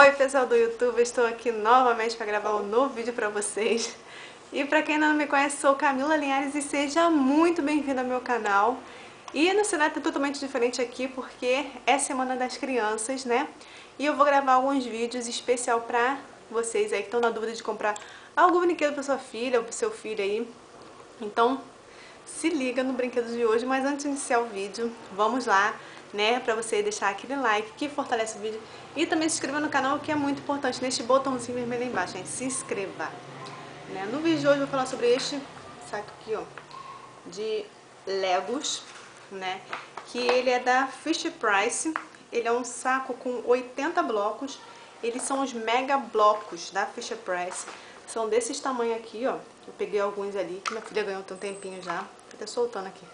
Oi pessoal do YouTube, estou aqui novamente para gravar um novo vídeo para vocês. E para quem não me conhece, sou Camila Linhares e seja muito bem-vinda ao meu canal. E no cenário é totalmente diferente aqui porque é Semana das Crianças, né? E eu vou gravar alguns vídeos especial para vocês aí que estão na dúvida de comprar algum brinquedo para sua filha ou para o seu filho aí. Então, se liga no brinquedo de hoje, mas antes de iniciar o vídeo, vamos lá, né, para você deixar aquele like que fortalece o vídeo e também se inscreva no canal, que é muito importante, neste botãozinho vermelho aí embaixo, gente, se inscreva, né? No vídeo de hoje eu vou falar sobre este saco aqui, ó, de Legos, né, que ele é da Fisher Price, ele é um saco com 80 blocos, eles são os Mega Blocos da Fisher Price, são desses tamanhos aqui, ó. Eu peguei alguns ali, que minha filha ganhou tem um tempinho já. Tô até soltando aqui.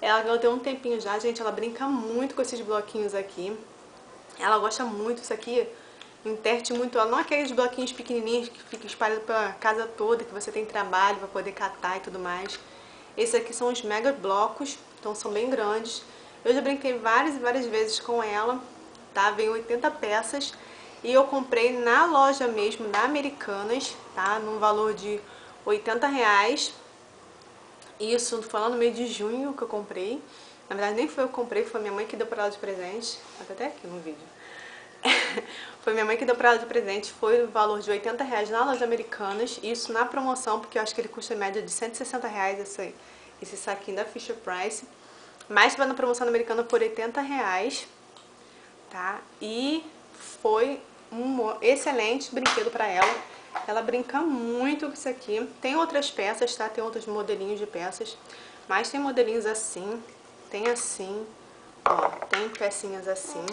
Ela ganhou tem um tempinho já, gente. Ela brinca muito com esses bloquinhos aqui. Ela gosta muito. Isso aqui enterte muito ela. Não aqueles bloquinhos pequenininhos que ficam espalhados pela casa toda, que você tem trabalho pra poder catar e tudo mais. Esses aqui são os Mega Blocos. Então são bem grandes. Eu já brinquei várias e várias vezes com ela, tá? Vem 80 peças. E eu comprei na loja mesmo, da Americanas, tá? Num valor de R$80. Isso foi lá no mês de junho que eu comprei. Na verdade, nem foi eu que comprei, foi minha mãe que deu pra ela de presente. Tá até aqui no vídeo. Foi minha mãe que deu pra ela de presente. Foi o valor de R$80 na loja Americanas. Isso na promoção, porque eu acho que ele custa em média de R$160 esse saquinho da Fisher Price. Mas vai na promoção da Americana por R$80, tá? E foi um excelente brinquedo para ela. Ela brinca muito com isso aqui. Tem outras peças, tá? Tem outros modelinhos de peças. Mas tem modelinhos assim. Tem assim. Ó, tem pecinhas assim.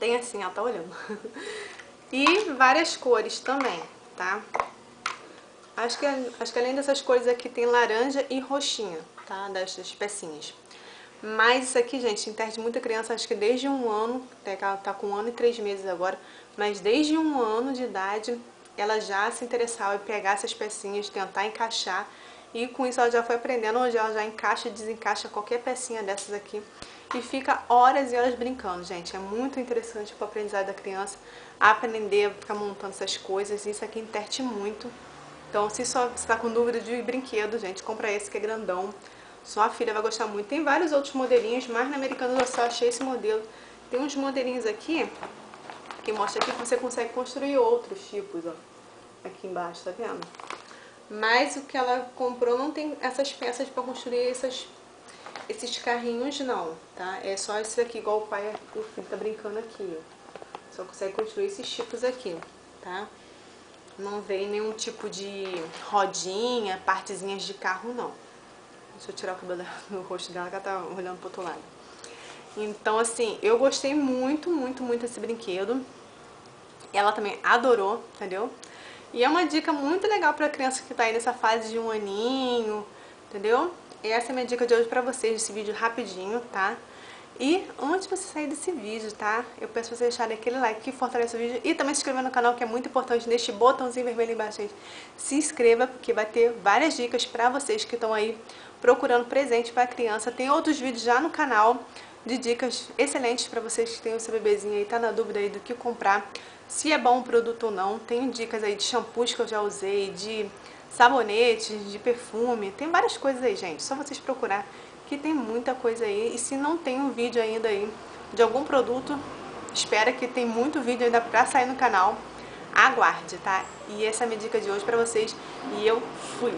Tem assim, ela tá olhando. E várias cores também, tá? Acho que além dessas cores aqui tem laranja e roxinha, tá? Das pecinhas. Mas isso aqui, gente, entende muita criança, acho que desde 1 ano, até que ela tá com 1 ano e 3 meses agora, mas desde 1 ano de idade, ela já se interessava em pegar essas pecinhas, tentar encaixar, e com isso ela já foi aprendendo, onde ela já encaixa e desencaixa qualquer pecinha dessas aqui, e fica horas e horas brincando, gente. É muito interessante pro aprendizado da criança, aprender a ficar montando essas coisas, e isso aqui enterte muito. Então, se só você tá com dúvida de brinquedo, gente, compra esse que é grandão. Sua filha vai gostar muito. Tem vários outros modelinhos, mas na Americanas eu só achei esse modelo. Tem uns modelinhos aqui, que mostra aqui que você consegue construir outros tipos, ó. Aqui embaixo, tá vendo? Mas o que ela comprou não tem essas peças pra construir esses carrinhos, não, tá? É só esse aqui, igual o pai, o filho tá brincando aqui, ó. Só consegue construir esses tipos aqui, tá? Não vem nenhum tipo de rodinha, partezinhas de carro, não. Deixa eu tirar o cabelo do rosto dela, que ela tá olhando pro outro lado. Então, assim, eu gostei muito, muito, muito desse brinquedo. Ela também adorou, entendeu? E é uma dica muito legal pra criança que tá aí nessa fase de 1 aninho, entendeu? E essa é a minha dica de hoje pra vocês, desse vídeo rapidinho, tá? E antes de você sair desse vídeo, tá? Eu peço pra vocês deixarem aquele like que fortalece o vídeo e também se inscrever no canal, que é muito importante, neste botãozinho vermelho embaixo, gente. Se inscreva, porque vai ter várias dicas pra vocês que estão aí procurando presente pra criança. Tem outros vídeos já no canal de dicas excelentes pra vocês que têm o seu bebezinho aí, tá na dúvida aí do que comprar, se é bom o produto ou não. Tem dicas aí de shampoos que eu já usei, de sabonetes, de perfume. Tem várias coisas aí, gente. Só vocês procurar, que tem muita coisa aí. E se não tem um vídeo ainda aí de algum produto, espera, que tem muito vídeo ainda pra sair no canal. Aguarde, tá? E essa é a minha dica de hoje pra vocês. E eu fui!